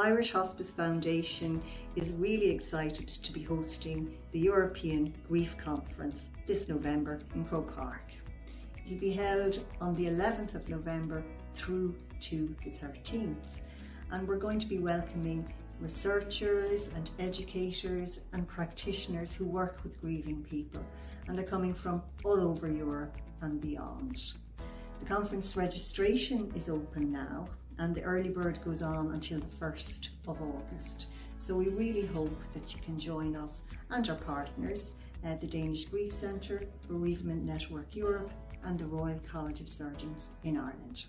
Irish Hospice Foundation is really excited to be hosting the European Grief Conference this November in Croke Park. It will be held on the 11th of November through to the 13th, and we're going to be welcoming researchers and educators and practitioners who work with grieving people, and they're coming from all over Europe and beyond. The conference registration is open now, and the early bird goes on until the 1st of August. So we really hope that you can join us and our partners at the Danish Grief Centre, Bereavement Network Europe and the Royal College of Surgeons in Ireland.